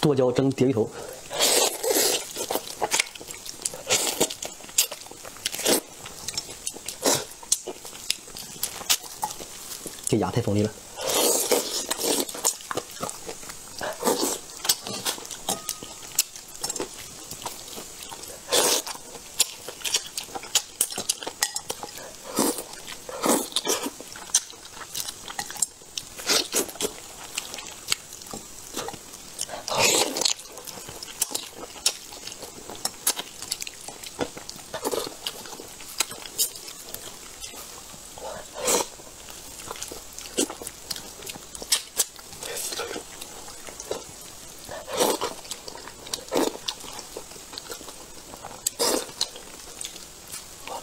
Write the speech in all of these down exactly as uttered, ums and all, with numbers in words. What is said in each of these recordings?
剁椒蒸蝶鱼头。 这牙太锋利了，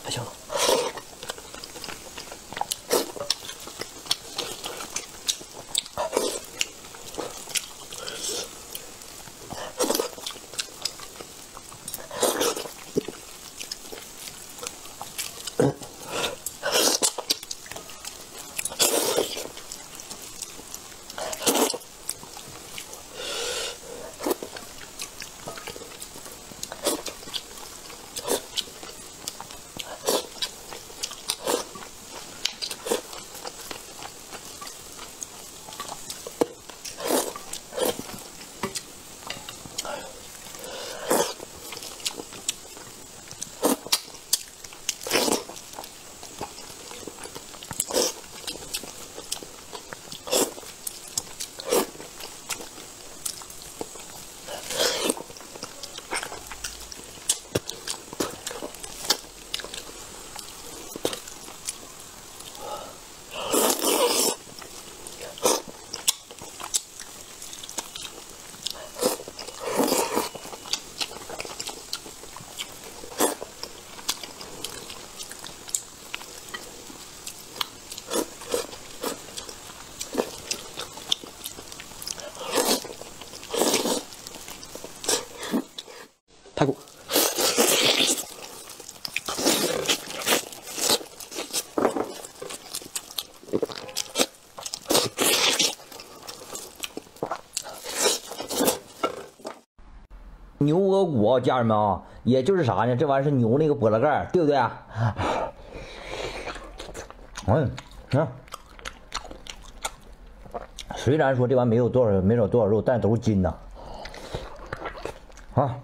不行了。 排骨，牛窝骨啊，家人们啊，也就是啥呢？这玩意儿是牛那个菠萝盖，对不对啊？嗯，你、嗯、看，虽然说这玩意没有多少，没有多少肉，但都是筋呐，啊。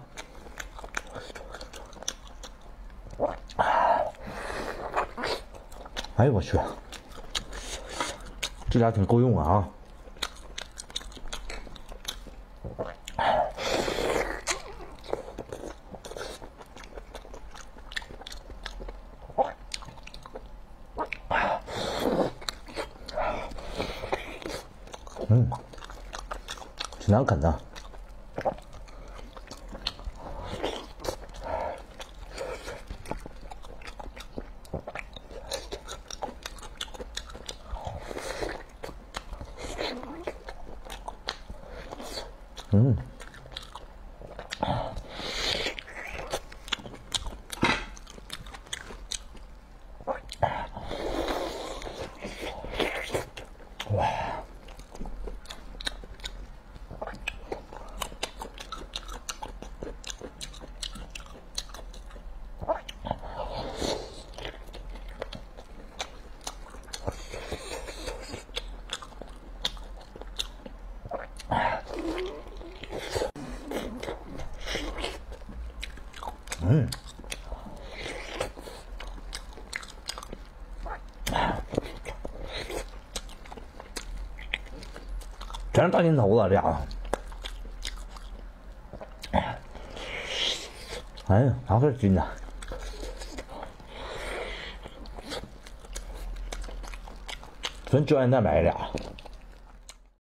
哎呦我去，这俩挺够用啊！嗯，挺难啃的。 嗯，哇，嗯，全是大筋头子，这俩。哎呀，啥事筋呢？纯胶原蛋白，这俩。